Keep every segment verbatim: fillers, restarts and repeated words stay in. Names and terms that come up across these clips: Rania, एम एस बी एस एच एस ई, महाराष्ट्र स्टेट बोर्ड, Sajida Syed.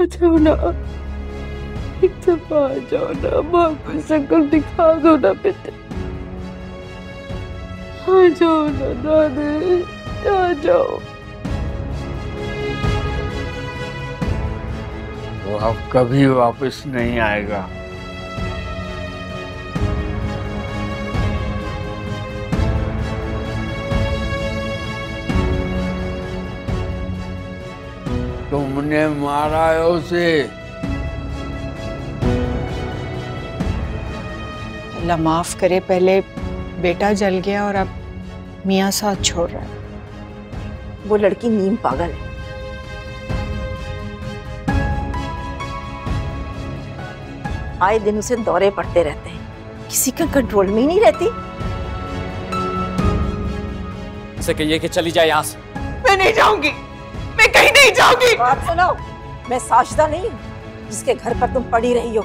आ जाओ ना, एक दफा आ जाओ ना, माँ को शक्ल दिखा दो ना बेटे, आ जाओ ना दादी, आ जाओ। वो अब कभी वापस नहीं आएगा। तुमने मारा है उसे। अल्लाह माफ करे, पहले बेटा जल गया और अब मियाँ साथ छोड़ रहा है। वो लड़की नीम पागल है। आए दिन उसे दौरे पड़ते रहते हैं, किसी का कंट्रोल में ही नहीं रहती। उसे कहिए कि चली जाए यहाँ से। मैं नहीं जाऊंगी, मैं कहीं नहीं जाऊंगी। बात सुनो, मैं साजिदा नहीं हूँ जिसके घर पर तुम पड़ी रही हो।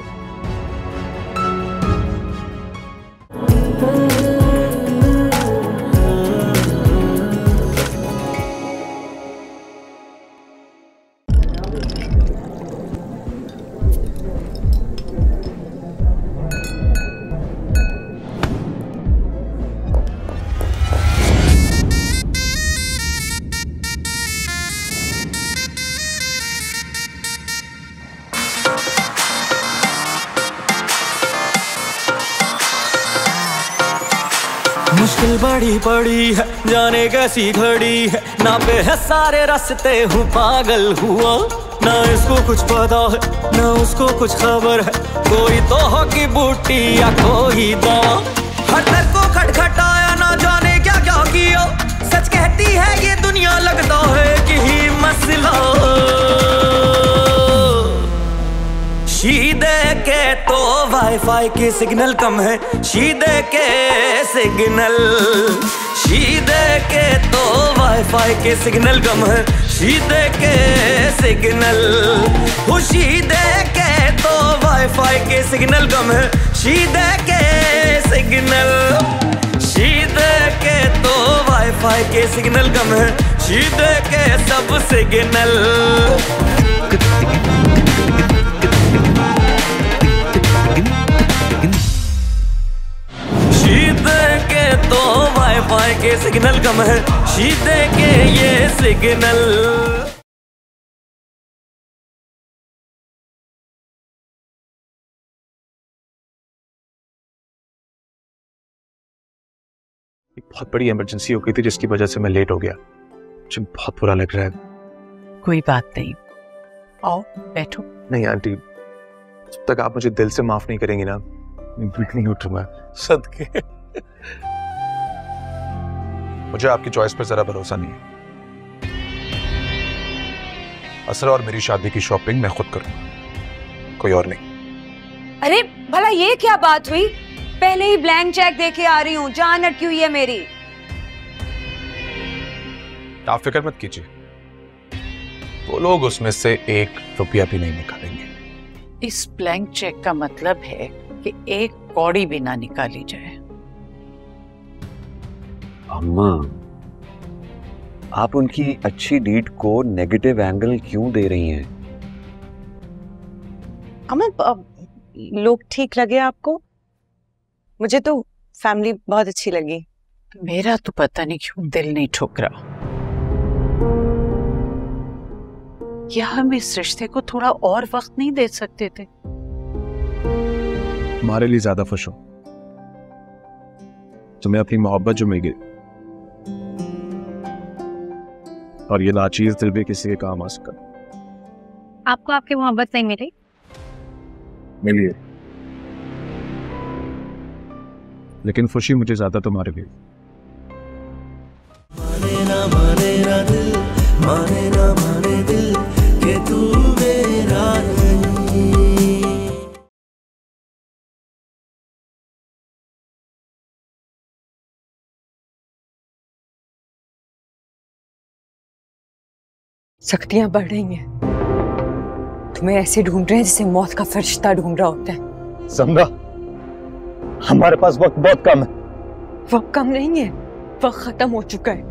मुश्किल बड़ी बड़ी है, जाने कैसी घड़ी है, नापे है सारे रास्ते, हूँ पागल हुआ। ना इसको कुछ पता है ना उसको कुछ खबर है, कोई तो हो की बूटी या कोई दवा। हर घर को खटखटाया, ना जाने क्या क्या किया। सच कहती है ये दुनिया, लगता है कि ही मसला। शीदे के तो वाईफाई के सिग्नल कम है, शीदे के सिग्नल, शीदे के तो वाईफाई के सिग्नल कम है, शीदे के सिग्नल, शीदे के तो वाईफाई के सिग्नल कम है, शीदे के सिग्नल, शीदे के तो वाईफाई के सिग्नल कम है, शीदे के सब सिग्नल। तो वाईफाई के सिग्नल कम है, शीदे के ये सिग्नल। एक बहुत बड़ी इमरजेंसी हो गई थी जिसकी वजह से मैं लेट हो गया। मुझे बहुत बुरा लग रहा है। कोई बात नहीं, आओ बैठो। नहीं आंटी, जब तक आप मुझे दिल से माफ नहीं करेंगी ना, नहीं उठूंगा। सदके मुझे आपकी चॉइस पर जरा भरोसा नहीं है। असर और मेरी शादी की शॉपिंग मैं खुद करूं, कोई और नहीं। अरे भला ये क्या बात हुई, पहले ही ब्लैंक चेक देके आ रही हूँ, जान अटकी हुई है मेरी। आप फिक्र मत कीजिए, वो लोग उसमें से एक रुपया भी नहीं निकालेंगे। इस ब्लैंक चेक का मतलब है कि एक कौड़ी भी ना निकाली जाए। अम्मा, आप उनकी अच्छी डीड को नेगेटिव एंगल क्यों दे रही हैं? अम्मा, लोग ठीक लगे आपको? मुझे तो फैमिली बहुत अच्छी लगी। मेरा तो पता नहीं क्यों दिल नहीं ठोकरा। क्या हम इस रिश्ते को थोड़ा और वक्त नहीं दे सकते थे? हमारे लिए ज्यादा खुश हो तुम्हें अपनी मोहब्बत जो मिल गई, और ये नाचीज दिल भी किसी के काम आ सका। आपको आपकी मोहब्बत नहीं मिली? मिली है, लेकिन खुशी मुझे ज्यादा तुम्हारे लिए। माने ना माने ना दिल, माने ना माने दिल के तू मेरा नहीं। शक्तियां बढ़ रही हैं, तुम्हें ऐसे ढूंढ रहे हैं जिसे मौत का फरिश्ता ढूंढ रहा होता है। समझा, हमारे पास वक्त बहुत कम है। वक्त कम नहीं है, वक्त खत्म हो चुका है।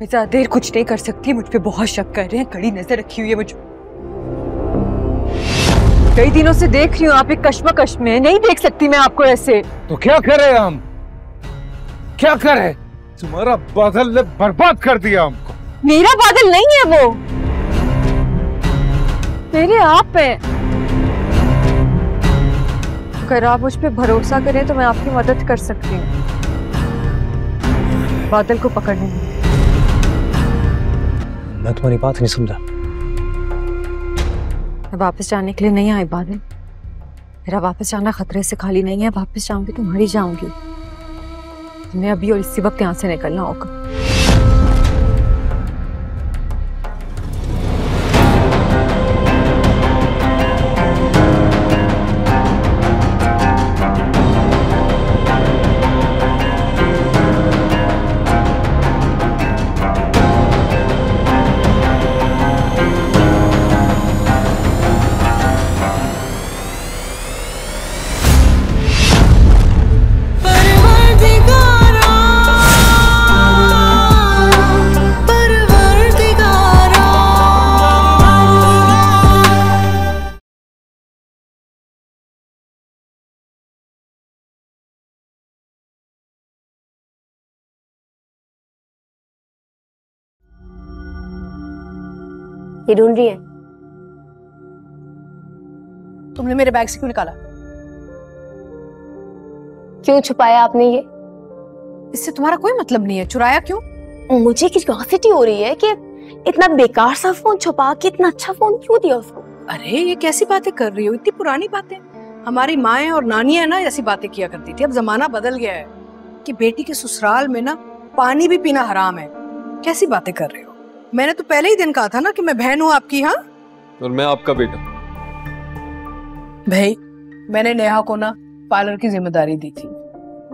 मैं ज्यादा देर कुछ नहीं कर सकती, मुझ पे बहुत शक कर रहे हैं, कड़ी नजर रखी हुई है मुझे। कई दिनों से देख रही हूँ आप एक कश्मकश में, नहीं देख सकती मैं आपको ऐसे। तो क्या करे हम, क्या करे? तुम्हारा बादल ने बर्बाद कर दिया हमको। मेरा बादल नहीं है वो, तेरे आप हैं। अगर आप मुझ पे भरोसा करें तो मैं आपकी मदद कर सकती हूँ बादल को पकड़ने में। मैं तुम्हारी बात नहीं समझा। वापस जाने के लिए नहीं आई बादल, मेरा वापस जाना खतरे से खाली नहीं है। वापस जाऊंगी तो मर ही जाऊंगी। तुम्हें अभी और इसी वक्त यहाँ से निकलना होगा। ये ढूंढ रही है। तुमने मेरे बैग से क्यों निकाला? क्यों छुपाया आपने ये? इससे तुम्हारा कोई मतलब नहीं है। चुराया क्यों? मुझे क्यूरियोसिटी हो रही है कि इतना बेकार सा फोन छुपा के इतना अच्छा फोन क्यों दिया उसको। अरे ये कैसी बातें कर रही हो, इतनी पुरानी बातें। हमारी माएं और नानियां ना ऐसी बातें किया करती थी। अब जमाना बदल गया है कि बेटी के ससुराल में ना पानी भी पीना हराम है। कैसी बातें कर रहे हो? मैंने तो पहले ही दिन कहा था ना कि मैं बहन हूँ आपकी। हाँ, और मैं आपका बेटा। भाई मैंने नेहा को ना पार्लर की जिम्मेदारी दी थी,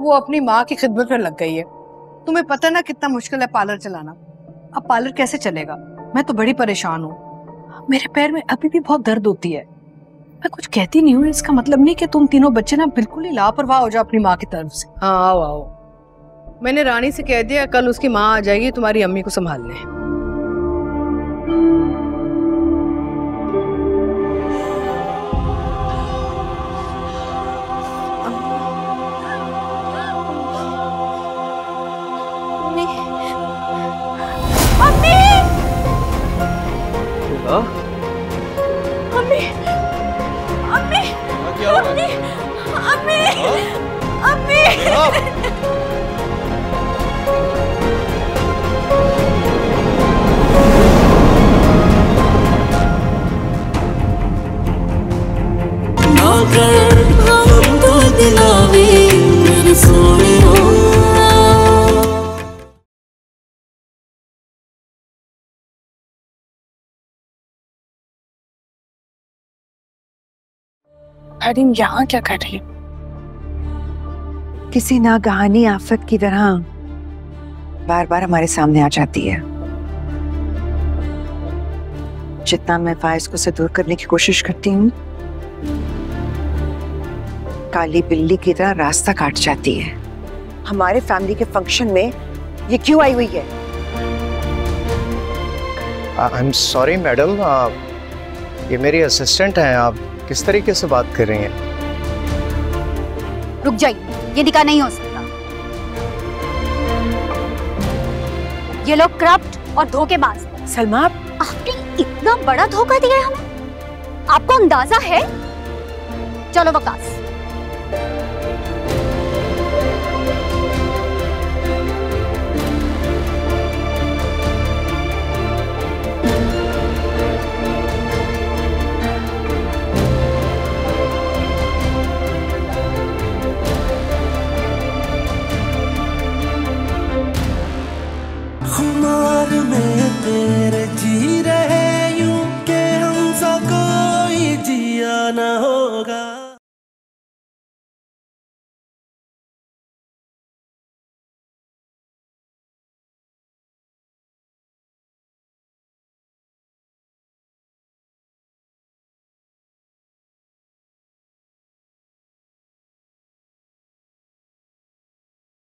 वो अपनी माँ की खिदमत में लग गई है। तुम्हें पता ना कितना मुश्किल है पार्लर चलाना। अब पार्लर कैसे चलेगा? मैं तो बड़ी परेशान हूँ। मेरे पैर में अभी भी बहुत दर्द होती है। मैं कुछ कहती नहीं हूँ, इसका मतलब नहीं कि तुम तीनों बच्चे ना बिल्कुल ही लापरवाह हो जाओ अपनी माँ की तरफ से। हाँ आओ आओ, मैंने रानी से कह दिया कल उसकी माँ आ जाएगी तुम्हारी अम्मी को संभालने। करीम यहाँ क्या कर रही? किसी नागहानी आफत की तरह बार बार हमारे सामने आ जाती है। जितना मैं फायज को से दूर करने की कोशिश करती हूँ, काली बिल्ली की तरह रास्ता काट जाती है। हमारे फैमिली के फंक्शन में ये क्यों आई हुई है? आई एम सॉरी मैडम, ये मेरी असिस्टेंट हैं। आप किस तरीके से बात कर रही हैं? रुक जाइए, ये निकाह नहीं हो सकता। ये लोग करप्ट और धोखेबाज। सलमा आपने इतना बड़ा धोखा दिया है हमें, आपको अंदाजा है? चलो वकास।